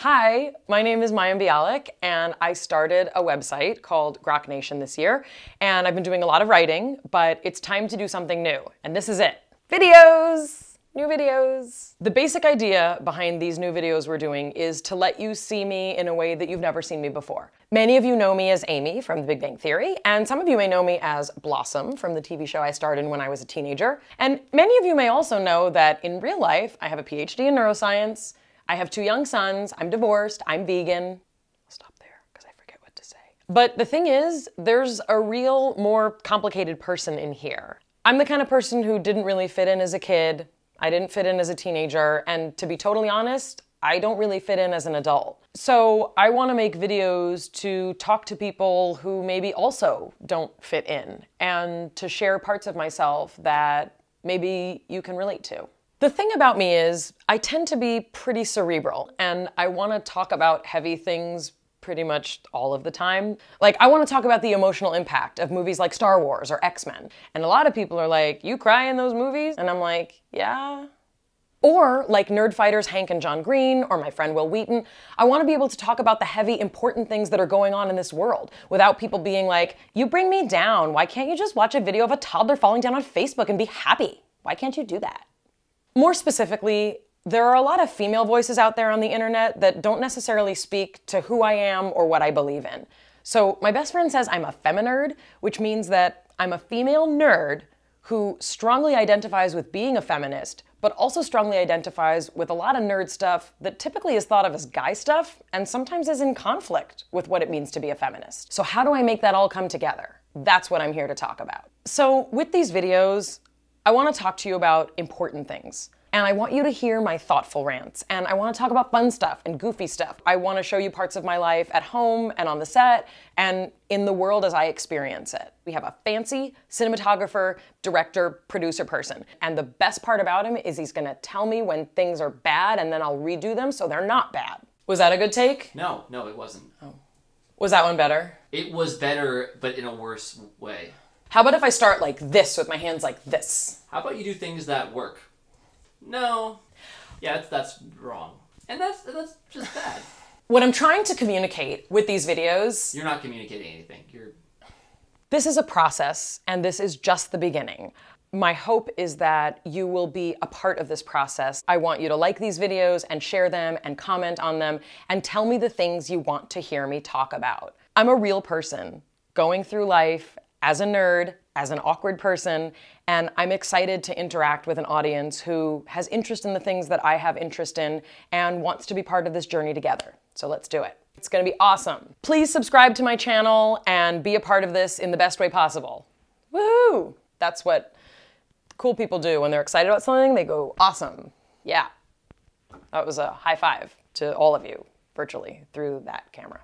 Hi, my name is Mayim Bialik, and I started a website called Grok Nation this year, and I've been doing a lot of writing, but it's time to do something new, and this is it. Videos! New videos! The basic idea behind these new videos we're doing is to let you see me in a way that you've never seen me before. Many of you know me as Amy from The Big Bang Theory, and some of you may know me as Blossom from the TV show I starred in when I was a teenager, and many of you may also know that in real life I have a PhD in neuroscience, I have two young sons, I'm divorced, I'm vegan. I'll stop there because I forget what to say. But the thing is, there's a real, more complicated person in here. I'm the kind of person who didn't really fit in as a kid, I didn't fit in as a teenager, and to be totally honest, I don't really fit in as an adult. So I want to make videos to talk to people who maybe also don't fit in, and to share parts of myself that maybe you can relate to. The thing about me is, I tend to be pretty cerebral, and I want to talk about heavy things pretty much all of the time. Like, I want to talk about the emotional impact of movies like Star Wars or X-Men, and a lot of people are like, you cry in those movies? And I'm like, yeah. Or like nerdfighters Hank and John Green, or my friend Will Wheaton, I want to be able to talk about the heavy, important things that are going on in this world without people being like, you bring me down, why can't you just watch a video of a toddler falling down on Facebook and be happy? Why can't you do that? More specifically, there are a lot of female voices out there on the internet that don't necessarily speak to who I am or what I believe in. So my best friend says I'm a feminerd, which means that I'm a female nerd who strongly identifies with being a feminist, but also strongly identifies with a lot of nerd stuff that typically is thought of as guy stuff and sometimes is in conflict with what it means to be a feminist. So how do I make that all come together? That's what I'm here to talk about. So with these videos, I want to talk to you about important things, and I want you to hear my thoughtful rants, and I want to talk about fun stuff and goofy stuff. I want to show you parts of my life at home and on the set and in the world as I experience it. We have a fancy cinematographer, director, producer person, and the best part about him is he's going to tell me when things are bad, and then I'll redo them so they're not bad. Was that a good take? No, it wasn't. Oh. Was that one better? It was better, but in a worse way. How about if I start like this with my hands like this? How about you do things that work? No. Yeah, that's wrong. And that's just bad. What I'm trying to communicate with these videos... You're not communicating anything. You're... This is a process, and this is just the beginning. My hope is that you will be a part of this process. I want you to like these videos and share them and comment on them and tell me the things you want to hear me talk about. I'm a real person going through life as a nerd, as an awkward person, and I'm excited to interact with an audience who has interest in the things that I have interest in and wants to be part of this journey together. So let's do it. It's gonna be awesome. Please subscribe to my channel and be a part of this in the best way possible. Woohoo! That's what cool people do when they're excited about something. They go, awesome. Yeah. That was a high five to all of you virtually through that camera.